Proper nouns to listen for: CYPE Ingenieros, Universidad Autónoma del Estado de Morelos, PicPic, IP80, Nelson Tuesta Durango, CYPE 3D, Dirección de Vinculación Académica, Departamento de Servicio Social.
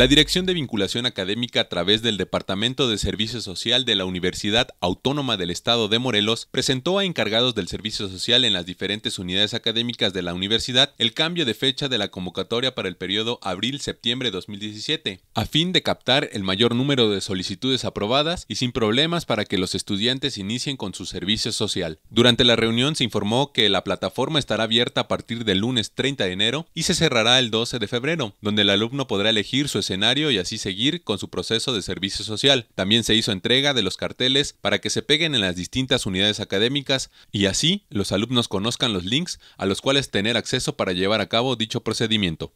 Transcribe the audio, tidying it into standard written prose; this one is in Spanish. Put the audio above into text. La Dirección de Vinculación Académica a través del Departamento de Servicio Social de la Universidad Autónoma del Estado de Morelos presentó a encargados del servicio social en las diferentes unidades académicas de la universidad el cambio de fecha de la convocatoria para el periodo abril-septiembre 2017, a fin de captar el mayor número de solicitudes aprobadas y sin problemas para que los estudiantes inicien con su servicio social. Durante la reunión se informó que la plataforma estará abierta a partir del lunes 30 de enero y se cerrará el 12 de febrero, donde el alumno podrá elegir su escenario y así seguir con su proceso de servicio social. También se hizo entrega de los carteles para que se peguen en las distintas unidades académicas y así los alumnos conozcan los links a los cuales tener acceso para llevar a cabo dicho procedimiento.